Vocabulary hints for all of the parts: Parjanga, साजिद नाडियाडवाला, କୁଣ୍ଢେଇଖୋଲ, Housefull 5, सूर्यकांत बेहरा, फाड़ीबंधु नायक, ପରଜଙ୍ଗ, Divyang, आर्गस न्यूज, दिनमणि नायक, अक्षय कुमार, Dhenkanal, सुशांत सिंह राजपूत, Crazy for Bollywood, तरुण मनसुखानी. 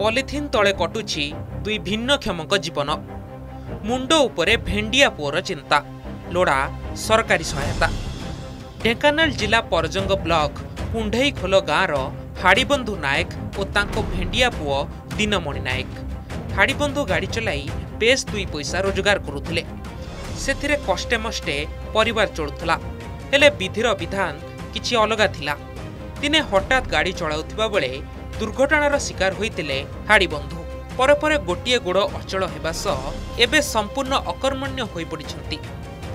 Polythene तले कटुछि दुई भिन्नक्षमक जीवन, मुंड उपरे भेंडिया पुअर चिंता, लोड़ा सरकारी सहायता। ढेंकानाल जिला परजंग ब्लॉक कुंढईखोल गाँर फाड़ीबंधु नायक और तांको भेंडिया पुओ दिनमणि नायक फाड़ीबंधु गाड़ी चलाई बेस दुई पैसा रोजगार करुले। सेथिरे कष्टे मष्टे परिवार चलुला, हेले विधिर विधान किछि अलगा थिला। दिने हठात गाड़ी चलाउथिबा बेले दुर्घटनार शिकार होइतिले फाड़ीबंधु। परे परे गोटिए गोड़ अचल हेबा सह एबे संपूर्ण अकर्मण्य होई पडिसंती।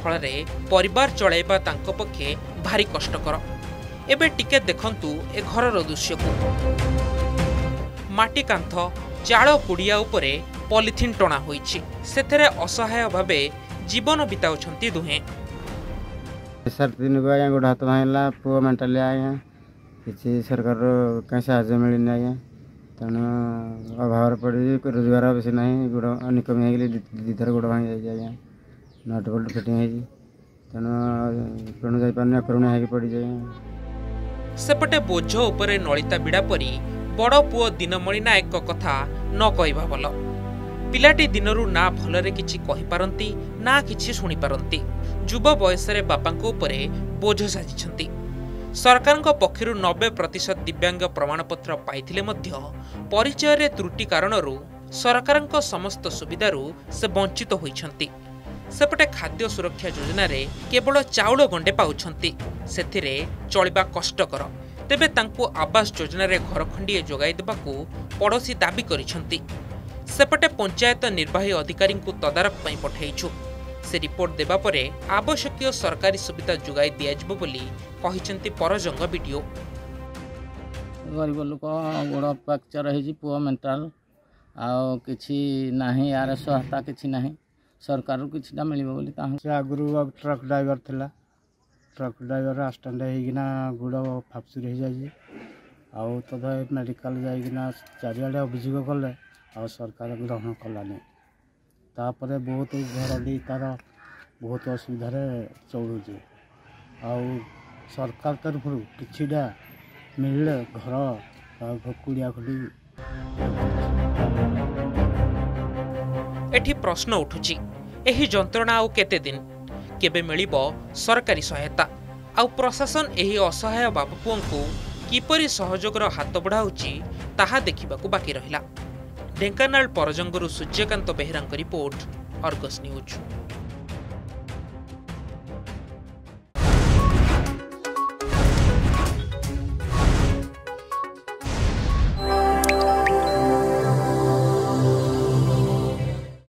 फलरे परिवार चलाइबा तांको पक्षे भारी कष्टकर। एबे टिके देखंतु ए घरर दृश्य को। माटी कांथ चाळ कुड़िया उपरे पॉलिथिन टणा होइछि, सेथरे असहाय भाबे जीवन बिताउछंती दुहे। सर दिन बाय गोड हाथ भांगला, पुओ मेंटली आया, किछि सरकार का सहायता मिलि नै आया, तण अभाव पड़ी रोजगार बेसी नै, गोड अनेक कमी हेगली, दिधर गोड भांग जाय आया, नट बोल्ट फिटिंग हेगी, तण प्रण जाय पाने करुणा हेगी पड़ी जाय। सेपटे बोझ ऊपर नळिता बिडा परी बड़ पुओ दिनमणि नायक कथा न कहबा भलो। पिलाटी दिनरू ना भलरे किछि कहि पारंती ना किछि सुनी पारंती। युवा बयसरे बापांको उपरे बोझ साजिछंती। सरकारक पक्षरू 90% दिव्यांग प्रमाणपत्र पाइथिले मध्य परिचय रे त्रुटि कारणरू सरकारक समस्त सुविधारू से वंचित होइछंती। सेपटे खाद्य सुरक्षा योजना रे केवल चाउल गंडे पाउछंती, सेथिरे चलिबा कष्टकर। तेबे तांको आवास योजना रे घर खंडीए जोगाइ देबाकू पड़ोसी दाबी करिछंती। सेपटे पंचायत निर्वाही अधिकारी तदारख पर पठाइछु, से रिपोर्ट देबा परे आवश्यक सरकारी सुविधा जोगाई दियाजिबो बोली कहिसेंती परजंग वीडियो। गरीब लोक गोड़ फ्रैक्चर होइछि, पुओ मेंटल आ किछि नाही, आर सहायता किछि नाही, सरकार रु किछिटा मिलिबो बोली ताहु। से आगुरु ट्रक ड्राइवर थिला, ट्रक ड्राइवर आस्टैंड हेगिना गोड़ फापसुर हे जाइछि आ तदा मेडिकल जाइगिना चारियाडे अभियोग करले और सरकार ग्रहण कलानी। तापर बहुत घर भी तार बहुत असुविधा चलूचे, सरकार तरफ कि मिले घर कुड़िया खुड़ी। एठी प्रश्न उठुची एही जंत्रणा आउ केते दिन, केबे मिलिबो सरकारी सहायता, आउ प्रशासन एही असहाय बापपुओंकु किपरि सहयोगर हाथ बढ़ाउची ताहा देखिबाकू बाकी रहिला। ढेंकानाल परजंगरू सूर्यकांत बेहरांक रिपोर्ट, आर्गस न्यूज।